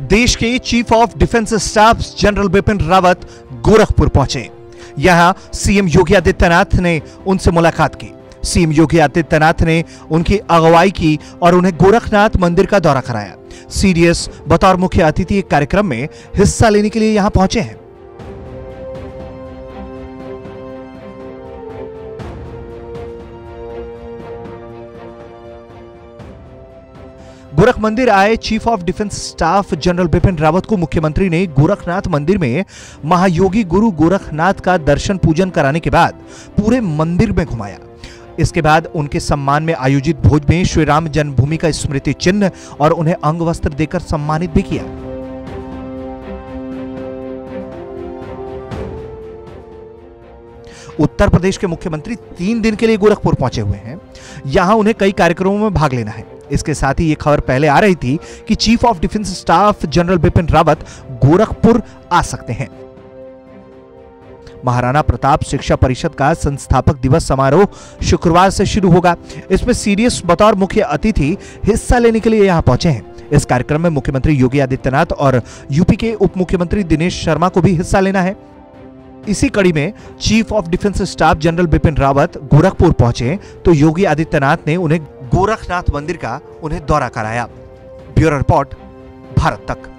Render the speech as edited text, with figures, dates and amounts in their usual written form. देश के chief of defence staff general Bipin Rawat Gorakhpur पहुंचे। यहां सीएम योगी आदित्यनाथ ने उनसे मुलाकात की। सीएम योगी आदित्यनाथ ने उनकी अगुवाई की और उन्हें गोरखनाथ मंदिर का दौरा कराया। सीडीएस बतौर मुख्य अतिथि एक कार्यक्रम में हिस्सा लेने के लिए यहां पहुंचे हैं। गोरख मंदिर आए chief of defence staff general Bipin Rawat को मुख्यमंत्री ने गोरखनाथ मंदिर में महायोगी गुरु गोरखनाथ का दर्शन पूजन कराने के बाद पूरे मंदिर में घुमाया। इसके बाद उनके सम्मान में आयोजित भोज में श्री राम जन्मभूमि का स्मृति चिन्ह और उन्हें अंग वस्त्र देकर सम्मानित भी किया। उत्तर प्रदेश के मुख्यमंत्री 3 दिन के लिए गोरखपुर पहुंचे हुए हैं। यहां उन्हें कई कार्यक्रमों में भाग लेना है। इसके साथ ही ये खबर पहले आ रही थी कि chief of defence staff general Bipin Rawat Gorakhpur आ सकते हैं। महाराणा प्रताप शिक्षा परिषद का संस्थापक दिवस समारोह शुक्रवार से शुरू होगा। इसमें सीडीएस बतौर मुख्य अतिथि हिस्सा लेने के लिए यहां पहुंचे हैं। इस कार्यक्रम में मुख्यमंत्री योगी आदित्यनाथ और यूपी के उप मुख्यमंत्री दिनेश शर्मा को भी हिस्सा लेना है। इसी कड़ी में chief of defence staff general Bipin Rawat Gorakhpur पहुंचे तो योगी आदित्यनाथ ने उन्हें गोरखनाथ मंदिर का उन्हें दौरा कराया। ब्यूरो रिपोर्ट, भारत तक।